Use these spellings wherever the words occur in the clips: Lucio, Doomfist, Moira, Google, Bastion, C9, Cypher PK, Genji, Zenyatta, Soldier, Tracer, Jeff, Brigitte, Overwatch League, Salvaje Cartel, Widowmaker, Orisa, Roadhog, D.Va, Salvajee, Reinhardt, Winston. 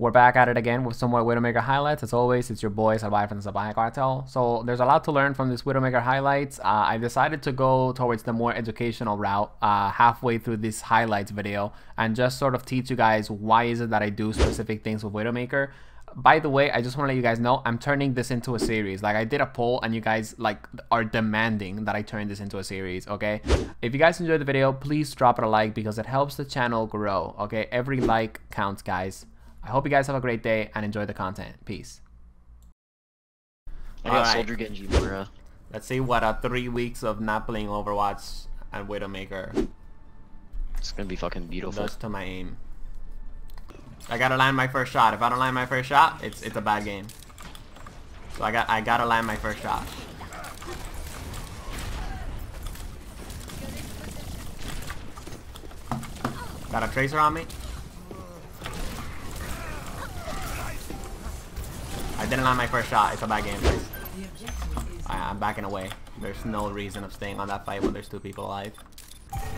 We're back at it again with some more Widowmaker highlights. As always, it's your boy Salvaje from the Salvaje Cartel. So there's a lot to learn from these Widowmaker highlights. I decided to go towards the more educational route halfway through this highlights video and just sort of teach you guys why is it that I do specific things with Widowmaker. By the way, I just want to let you guys know I'm turning this into a series. Like, I did a poll and you guys like are demanding that I turn this into a series, okay? If you guys enjoyed the video, please drop it a like because it helps the channel grow, okay? Every like counts, guys. I hope you guys have a great day and enjoy the content. Peace. I got right. Soldier Genji, Moira. Let's see what 3 weeks of not playing Overwatch and Widowmaker. It's gonna be fucking beautiful. Just to my aim. I gotta land my first shot. If I don't land my first shot, it's a bad game. So I gotta land my first shot. Got a Tracer on me. I didn't land my first shot. It's a bad game, guys. I'm backing away. There's no reason of staying on that fight when there's two people alive.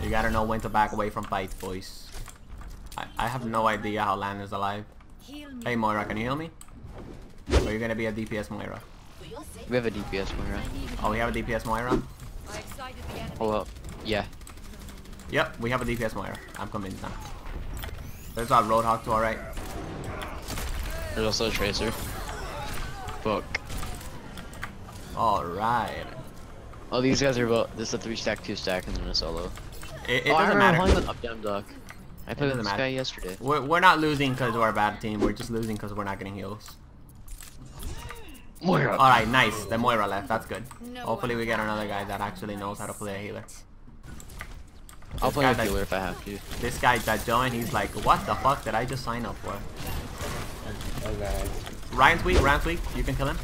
You gotta know when to back away from fights, boys. I have no idea how Lan is alive. Hey, Moira, can you heal me? Or you're gonna be a DPS Moira? We have a DPS Moira. Oh, we have a DPS Moira? Hold up. Yeah. Yep, we have a DPS Moira. I'm convinced now. There's a Roadhog to our right. There's also a Tracer. Fuck. Alright. Oh, these guys are both. This is a 3-stack, 2-stack, and then a solo. It doesn't matter. I'm playing up down duck. I played with this guy yesterday. We're not losing because we're a bad team. We're just losing because we're not getting heals. Moira. Alright, nice. The Moira left. That's good. Hopefully, we get another guy that actually knows how to play a healer. I'll play a healer if I have to. This guy that joined, he's like, what the fuck did I just sign up for? Okay. Ryan's weak. You can kill him.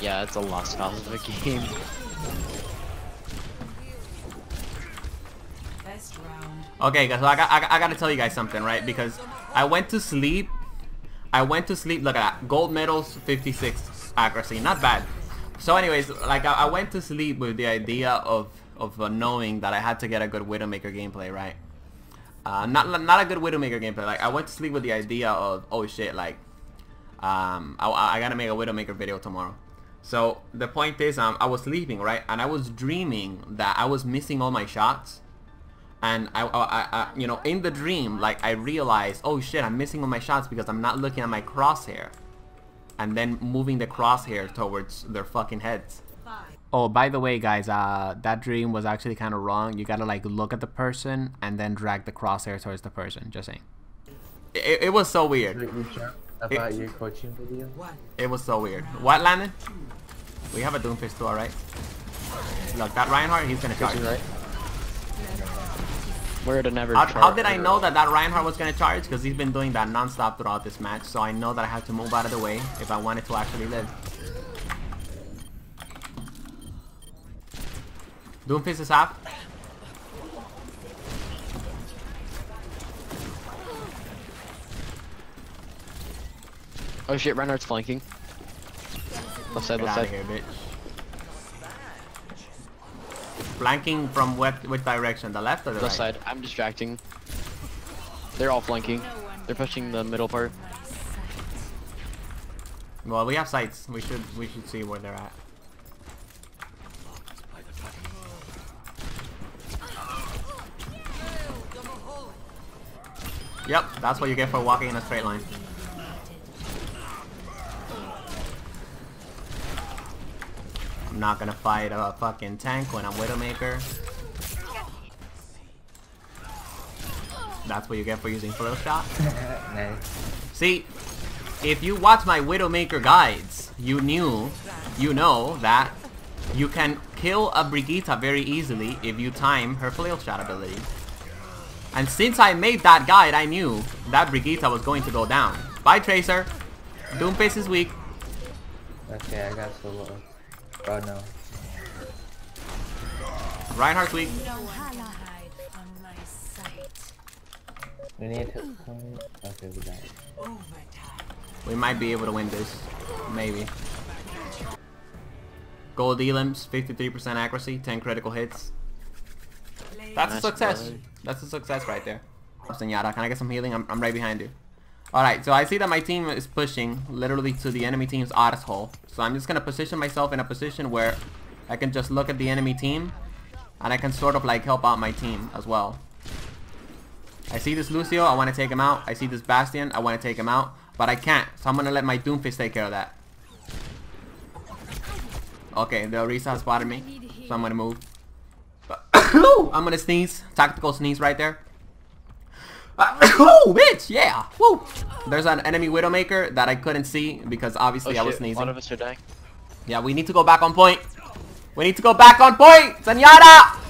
Yeah, it's a lost cause of the game. Okay, guys, so I gotta tell you guys something, right? Because I went to sleep. Look at that. Gold medals, 56 accuracy. Not bad. So anyways, like I went to sleep with the idea of knowing that I had to get a good Widowmaker gameplay, right? Not a good Widowmaker gameplay. Like, I went to sleep with the idea of, oh shit, like, I gotta make a Widowmaker video tomorrow. So the point is, I was sleeping, right, and I was dreaming that I was missing all my shots, and I you know, in the dream, like, I realized, oh shit, I'm missing all my shots because I'm not looking at my crosshair, and then moving the crosshair towards their fucking heads. Oh, by the way, guys, that dream was actually kind of wrong. You gotta, like, look at the person and then drag the crosshair towards the person. Just saying. It was so weird. About your coaching video? It was so weird. What, Landon? We have a Doomfist too, alright? Look, that Reinhardt, he's gonna charge. Right? How did I know that Reinhardt was gonna charge? Because he's been doing that non-stop throughout this match, so I know that I have to move out of the way if I wanted to actually live. Doomfist is up. Oh shit, Reinhardt's flanking. Left side, left side. Get out of here, bitch. Flanking from what direction? The left or the right? Left side. I'm distracting. They're all flanking. They're pushing the middle part. Well, we have sights. We should see where they're at. Yep, that's what you get for walking in a straight line. I'm not gonna fight a fucking tank when I'm Widowmaker. That's what you get for using flail shot. See, if you watch my Widowmaker guides, you know that you can kill a Brigitte very easily if you time her flail shot ability. And since I made that guide, I knew that Brigitte was going to go down. Bye, Tracer. Doomfist is weak. Okay, I got solo. Oh no. Reinhardt's weak. We need to. Okay, we got it. We might be able to win this. Maybe. Gold elims, 53% accuracy, 10 critical hits. That's a success. That's a success right there. Zenyatta, can I get some healing? I'm right behind you. Alright, so I see that my team is pushing literally to the enemy team's oddest hole. So I'm just going to position myself in a position where I can just look at the enemy team and I can sort of like help out my team as well. I see this Lucio, I want to take him out. I see this Bastion, I want to take him out. But I can't, so I'm going to let my Doomfist take care of that. Okay, the Orisa has spotted me, so I'm going to move. I'm going to sneeze, tactical sneeze right there. Oh, bitch, yeah. Woo. There's an enemy Widowmaker that I couldn't see because obviously I was sneezing. One of us are dying. Yeah, we need to go back on point. We need to go back on point, Zenyatta!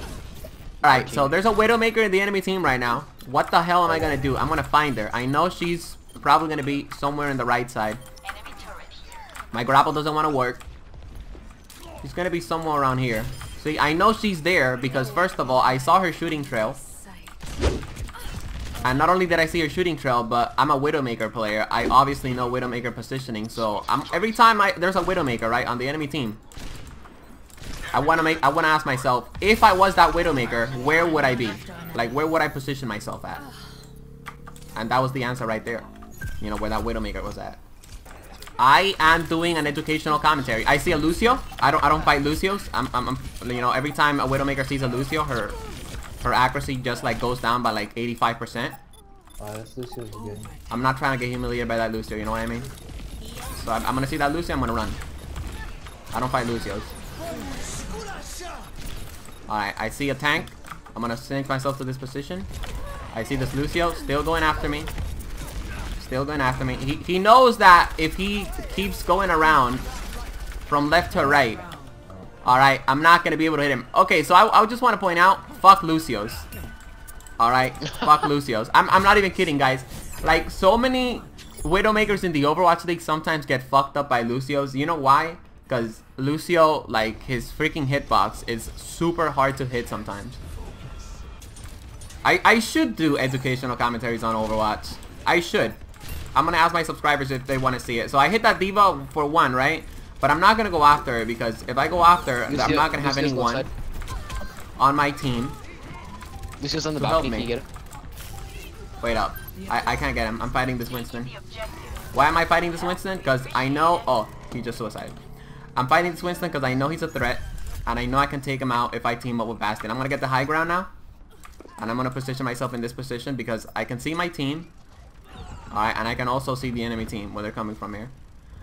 Alright, so there's a Widowmaker in the enemy team right now. What the hell am I going to do? I'm going to find her. I know she's probably going to be somewhere in the right side. My grapple doesn't want to work. She's going to be somewhere around here. See, I know she's there because first of all, I saw her shooting trail. And not only did I see her shooting trail, but I'm a Widowmaker player. I obviously know Widowmaker positioning, so every time there's a Widowmaker, right, on the enemy team, I wanna ask myself, if I was that Widowmaker, where would I be? Like, where would I position myself at? And that was the answer right there. You know, where that Widowmaker was at. I am doing an educational commentary. I see a Lucio. I don't fight Lucios. You know, every time a Widowmaker sees a Lucio, her accuracy just like goes down by like 85%. This Lucio's good. I'm not trying to get humiliated by that Lucio, you know what I mean? So I'm gonna see that Lucio, I'm gonna run. I don't fight Lucios. Alright, I see a tank. I'm gonna sink myself to this position. I see this Lucio still going after me. Still going after me. He knows that if he keeps going around from left to right, alright, I'm not going to be able to hit him. Okay, so I just want to point out, fuck Lucios. Alright, fuck Lucios. I'm not even kidding, guys. Like, so many Widowmakers in the Overwatch League sometimes get fucked up by Lucios. You know why? Because Lucio, like, his freaking hitbox is super hard to hit sometimes. I should do educational commentaries on Overwatch. I should. I'm going to ask my subscribers if they want to see it. So I hit that D.Va for one, right? But I'm not going to go after her because if I go after her, I'm not going to have anyone on my team. Lucio's on the balcony, can you get him? Wait up. I can't get him. I'm fighting this Winston. Why am I fighting this Winston? Because I know... Oh, he just suicided. I'm fighting this Winston because I know he's a threat. And I know I can take him out if I team up with Bastion. I'm going to get the high ground now. And I'm going to position myself in this position because I can see my team. Alright, and I can also see the enemy team where they're coming from here.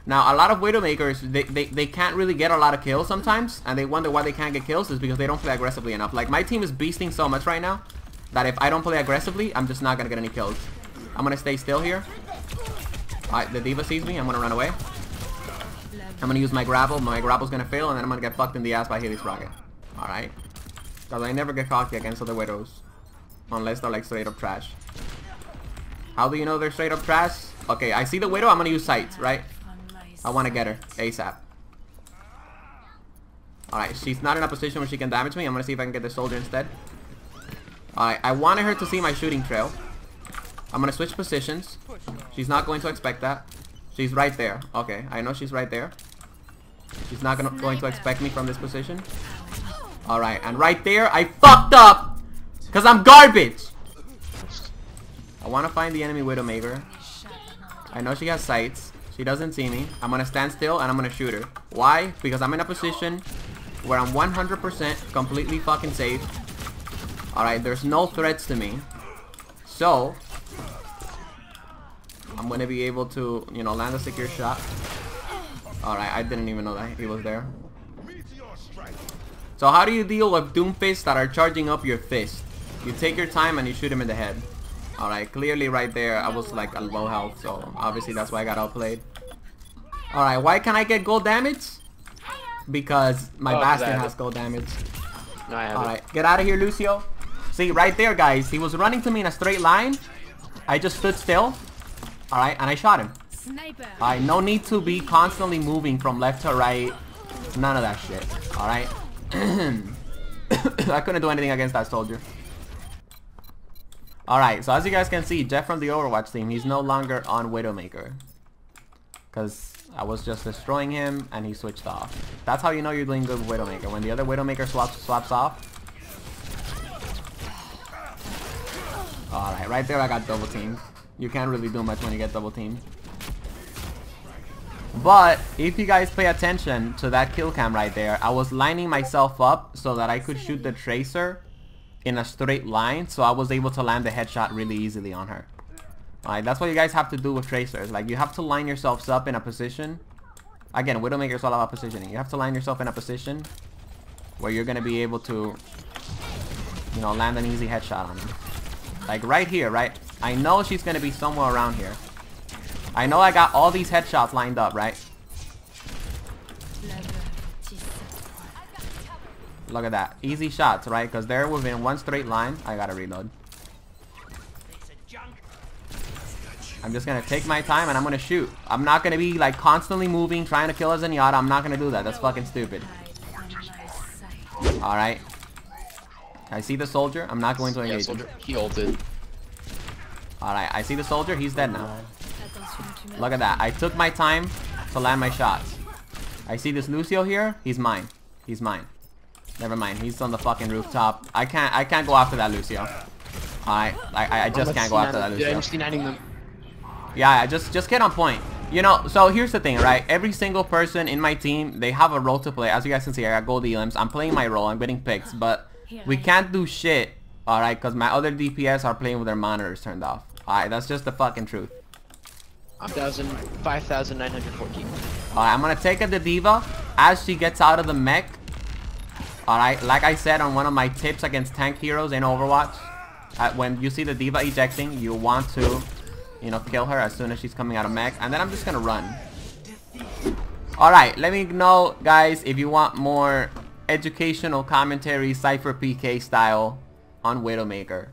Now, a lot of Widowmakers, they can't really get a lot of kills sometimes, and they wonder why they can't get kills is because they don't play aggressively enough. Like, my team is beasting so much right now that if I don't play aggressively, I'm just not going to get any kills. I'm going to stay still here. Alright, the D.Va sees me. I'm going to run away. I'm going to use my grapple. My grapple's going to fail, and then I'm going to get fucked in the ass by Haley's rocket. Alright. Because I never get cocky against other Widows. Unless they're, like, straight up trash. How do you know they're straight up trash? Okay, I see the Widow. I'm going to use sights, right? I want to get her ASAP. Alright, she's not in a position where she can damage me. I'm going to see if I can get the soldier instead. Alright, I wanted her to see my shooting trail. I'm going to switch positions. She's not going to expect that. She's right there. Okay, I know she's right there. She's not going to expect me from this position. Alright, and right there, I fucked up! Because I'm garbage! I want to find the enemy Widowmaker. I know she has sights. She doesn't see me. I'm gonna stand still and I'm gonna shoot her. Why? Because I'm in a position where I'm 100% completely fucking safe. Alright, there's no threats to me. So, I'm gonna be able to, you know, land a secure shot. Alright, I didn't even know that he was there. So how do you deal with Doomfists that are charging up your fist? You take your time and you shoot him in the head. Alright, clearly right there, I was like a low health, so obviously that's why I got outplayed. Alright, why can't I get gold damage? Because my Bastion has gold damage. No, I haven't. Alright, get out of here, Lucio. See, right there, guys, he was running to me in a straight line. I just stood still. Alright, and I shot him. Alright, no need to be constantly moving from left to right. None of that shit. Alright. I couldn't do anything against that soldier. Alright, so as you guys can see, Jeff from the Overwatch team, he's no longer on Widowmaker. Because I was just destroying him, and he switched off. That's how you know you're doing good with Widowmaker, when the other Widowmaker swaps off. Alright, right there I got double teamed. You can't really do much when you get double teamed. But if you guys pay attention to that kill cam right there, I was lining myself up so that I could shoot the Tracer in a straight line, so I was able to land the headshot really easily on her. Alright, that's what you guys have to do with Tracers. Like, you have to line yourselves up in a position. Again, Widowmaker is all about positioning. You have to line yourself in a position where you're gonna be able to, you know, land an easy headshot on them. Like right here, right? I know she's gonna be somewhere around here. I know I got all these headshots lined up, right? Look at that. Easy shots, right? Because they're within one straight line. I gotta reload. I'm just gonna take my time and I'm gonna shoot. I'm not gonna be like constantly moving, trying to kill a Zenyatta. I'm not gonna do that. That's fucking stupid. Alright. I see the soldier. I'm not going to engage him. He ulted. Alright, I see the soldier. He's dead now. Look at that. I took my time to land my shots. I see this Lucio here. He's mine. He's mine. Never mind. He's on the fucking rooftop. I can't go after that Lucio. Alright. I just can't go after that Lucio. I'm C9ing them. Yeah, just get on point. You know, so here's the thing, right? Every single person in my team, they have a role to play. As you guys can see, I got gold elims. I'm playing my role. I'm getting picks, but we can't do shit, alright? Because my other DPS are playing with their monitors turned off. Alright, that's just the fucking truth. 5,914. Alright, I'm gonna take at the D.Va as she gets out of the mech. Alright, like I said on one of my tips against tank heroes in Overwatch, when you see the D.Va ejecting, you want to, you know, kill her as soon as she's coming out of mech. And then I'm just gonna run. Alright, let me know, guys, if you want more educational commentary, Cypher PK style, on Widowmaker.